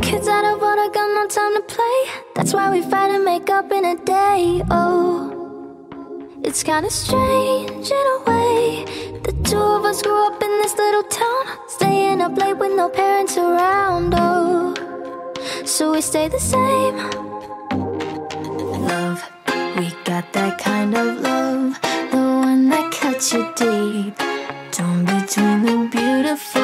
Kids out of order, got no time to play. That's why we fight and make up in a day. Oh, it's kinda strange in a way. The two of us grew up in this little town, staying up late with no parents around. Oh, so we stay the same. Love, we got that kind of love, the one that cuts you deep, torn between the beautiful